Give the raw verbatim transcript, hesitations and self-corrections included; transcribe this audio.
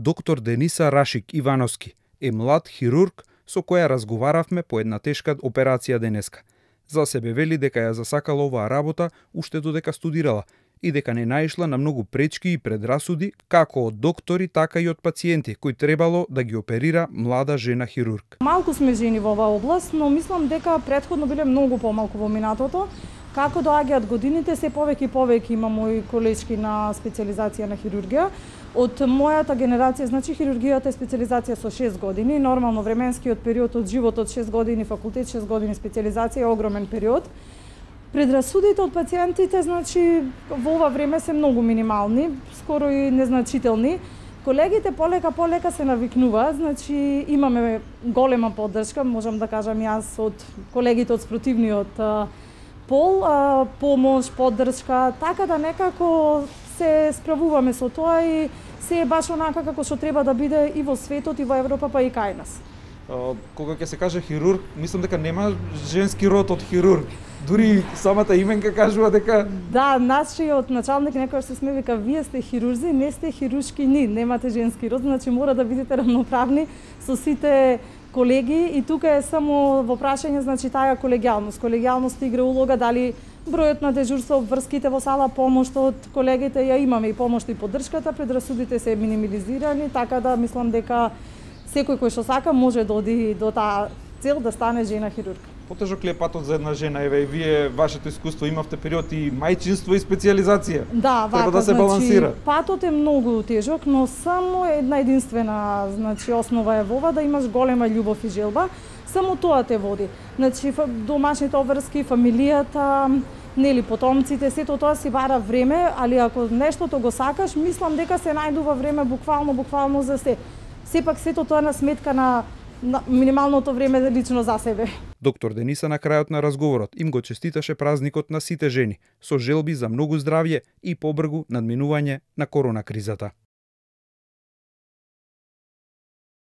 доктор Дениса Рашик Ивановски е млад хирург со која разговаравме по една тешка операција денеска. За себе вели дека ја засакала оваа работа уште додека студирала и дека не наишла на многу пречки и предрасуди како од доктори, така и од пациенти кои требало да ги оперира млада жена хирург. Малку сме жени во оваа област, но мислам дека претходно биле многу помалку во минатото. Како доаѓаат годините, се повеќе и повеќе има мои колешки на специализација на хирургија. Од мојата генерација, значи хирургијата е специализација со шест години, нормално временскиот период од животот шест години, факултет шест години, специализација е огромен период. Предрасудите од пациентите, значи во ова време се многу минимални, скоро и незначителни. Колегите полека полека се навикнува, значи имаме голема поддршка, можам да кажам јас од колегите од спротивниот пол, помош, поддршка, така да некако се справуваме со тоа и се е баш онака како што треба да биде и во светот, и во Европа, па и кај нас. Кога ќе се каже хирург, мислам дека нема женски род од хирург. Дури самата именка кажува дека... Да, нашиот началник некојаш се сме вика, вие сте хирурзи, не сте хирушкини, немате женски род, значи мора да бидете равноправни со сите колеги и тука е само во прашање, значи таа колегијалност. Колегијалност игра улога дали бројот на дежурство, врските во сала, помош од колегите ја имаме и помош и поддршката, предрасудите се минимализирани, така да мислам дека секој кој што сака може да оди до таа цел да стане жена хирург. Потежок ли е патот за една жена? Еве и вие вашето искуство имавте период и мајчинство и специализација. Да, вака, треба да се балансира. Значи, патот е многу тежок, но само една единствена, значи основа е вова да имаш голема љубов и желба. Само тоа те води. Значи домашните обврски, фамилијата, нели потомците, сето тоа си бара време, али ако нештото го сакаш, мислам дека се најдува време буквално буквално за се. Сепак сето тоа на сметка на на минималното време лично за себе. Доктор Дениса на крајот на разговорот им го честиташе празникот на сите жени, со желби за многу здравје и побргу надминување на корона кризата.